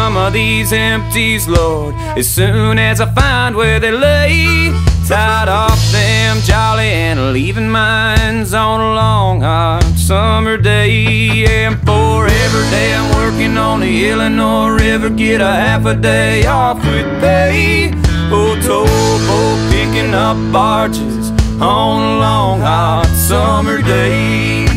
some of these empties, Lord, as soon as I find where they lay. Tied off them jolly and leaving mines on a long hot summer day. And for every day I'm working on the Illinois River, get a half a day off with pay. Oh, towboat picking up barges on a long hot summer day.